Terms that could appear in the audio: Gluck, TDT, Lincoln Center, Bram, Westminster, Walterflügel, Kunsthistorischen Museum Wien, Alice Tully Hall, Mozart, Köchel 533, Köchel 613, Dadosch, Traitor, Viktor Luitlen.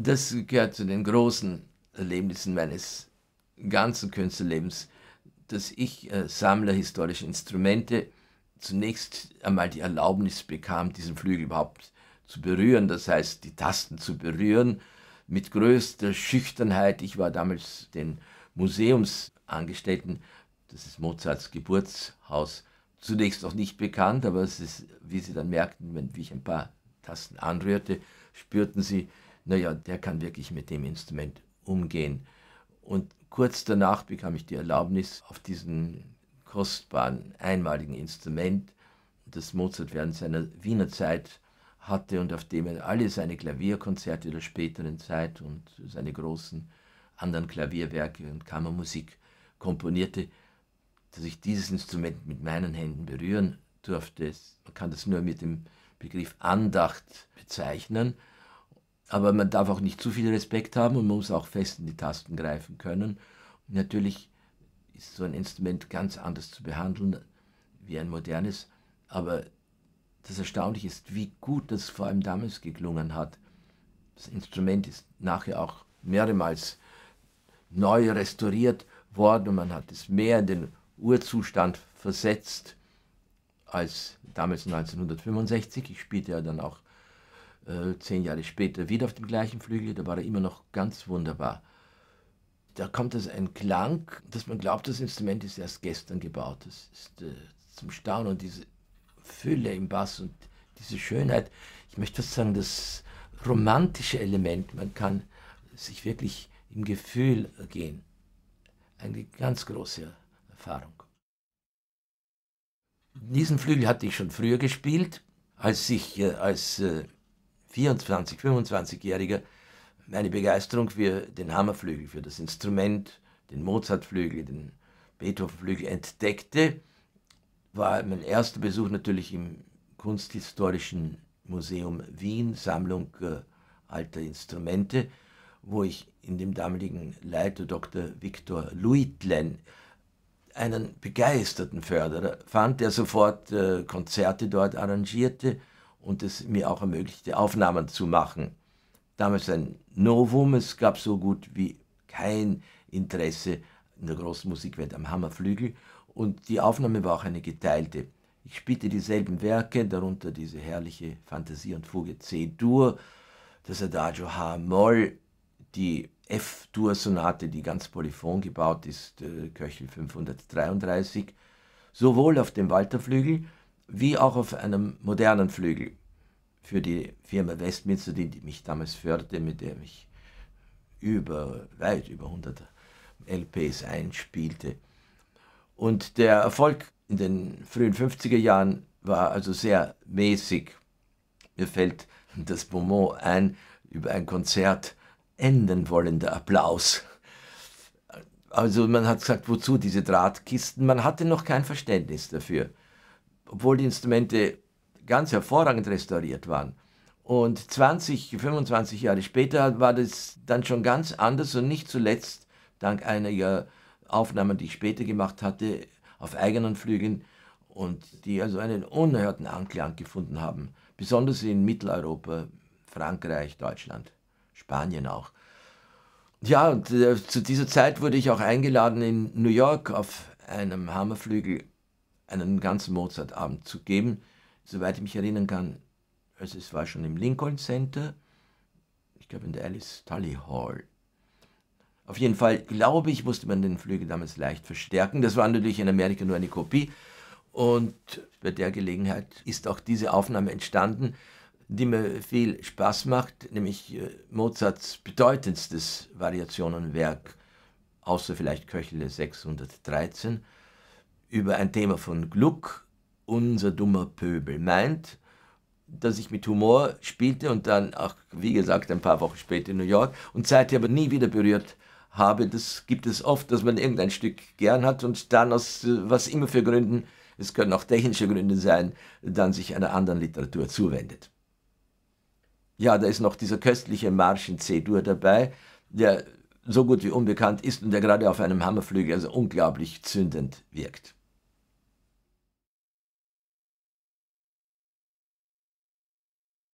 Das gehört zu den großen Erlebnissen meines ganzen Künstlerlebens, dass ich Sammler historischer Instrumente zunächst einmal die Erlaubnis bekam, diesen Flügel überhaupt zu berühren, das heißt die Tasten zu berühren, mit größter Schüchternheit. Ich war damals den Museumsangestellten, das ist Mozarts Geburtshaus, zunächst noch nicht bekannt, aber es ist, wie sie dann merkten, wie ich ein paar Tasten anrührte, spürten sie, naja, der kann wirklich mit dem Instrument umgehen. Und kurz danach bekam ich die Erlaubnis, auf diesen kostbaren, einmaligen Instrument, das Mozart während seiner Wiener Zeit hatte und auf dem er alle seine Klavierkonzerte der späteren Zeit und seine großen anderen Klavierwerke und Kammermusik komponierte, dass ich dieses Instrument mit meinen Händen berühren durfte. Man kann das nur mit dem Begriff Andacht bezeichnen, aber man darf auch nicht zu viel Respekt haben und man muss auch fest in die Tasten greifen können. Und natürlich ist so ein Instrument ganz anders zu behandeln wie ein modernes, aber das Erstaunliche ist, wie gut das vor allem damals geklungen hat. Das Instrument ist nachher auch mehrmals neu restauriert worden und man hat es mehr in den Urzustand versetzt als damals 1965. Ich spielte ja dann auch 10 Jahre später wieder auf dem gleichen Flügel, da war er immer noch ganz wunderbar. Da kommt also ein Klang, dass man glaubt, das Instrument ist erst gestern gebaut. Das ist zum Staunen und diese Fülle im Bass und diese Schönheit. Ich möchte fast sagen, das romantische Element, man kann sich wirklich im Gefühl gehen. Eine ganz große Erfahrung. Diesen Flügel hatte ich schon früher gespielt, als ich als 24-, 25-Jähriger meine Begeisterung für den Hammerflügel, für das Instrument, den Mozartflügel, den Beethovenflügel entdeckte, war mein erster Besuch natürlich im Kunsthistorischen Museum Wien, Sammlung alter Instrumente, wo ich in dem damaligen Leiter Dr. Viktor Luitlen einen begeisterten Förderer fand, der sofort Konzerte dort arrangierte und es mir auch ermöglichte, Aufnahmen zu machen. Damals ein Novum, es gab so gut wie kein Interesse in der großen Musikwelt am Hammerflügel und die Aufnahme war auch eine geteilte. Ich spielte dieselben Werke, darunter diese herrliche Fantasie und Fuge C-Dur, das Adagio H-Moll, die F-Dur-Sonate, die ganz polyphon gebaut ist, Köchel 533, sowohl auf dem Walterflügel wie auch auf einem modernen Flügel für die Firma Westminster, die mich damals förderte, mit der ich weit über 100 LPs einspielte. Und der Erfolg in den frühen 50er Jahren war also sehr mäßig. Mir fällt das Bonmot ein über ein Konzert, enden wollender Applaus. Also man hat gesagt, wozu diese Drahtkisten? Man hatte noch kein Verständnis dafür, obwohl die Instrumente ganz hervorragend restauriert waren. Und 20, 25 Jahre später war das dann schon ganz anders und nicht zuletzt dank einiger Aufnahmen, die ich später gemacht hatte, auf eigenen Flügeln und die also einen unerhörten Anklang gefunden haben, besonders in Mitteleuropa, Frankreich, Deutschland, Spanien auch. Ja, und zu dieser Zeit wurde ich auch eingeladen, in New York auf einem Hammerflügel einen ganzen Mozartabend zu geben, soweit ich mich erinnern kann. Also es war schon im Lincoln Center, ich glaube in der Alice Tully Hall. Auf jeden Fall, glaube ich, musste man den Flügel damals leicht verstärken. Das war natürlich in Amerika nur eine Kopie. Und bei der Gelegenheit ist auch diese Aufnahme entstanden, die mir viel Spaß macht, nämlich Mozarts bedeutendstes Variationenwerk, außer vielleicht Köchel 613, über ein Thema von Gluck, unser dummer Pöbel, meint, dass ich mit Humor spielte und dann auch, wie gesagt, ein paar Wochen später in New York und seither aber nie wieder berührt habe. Das gibt es oft, dass man irgendein Stück gern hat und dann aus was immer für Gründen, es können auch technische Gründe sein, dann sich einer anderen Literatur zuwendet. Ja, da ist noch dieser köstliche Marsch in C-Dur dabei, der so gut wie unbekannt ist und der gerade auf einem Hammerflügel also unglaublich zündend wirkt.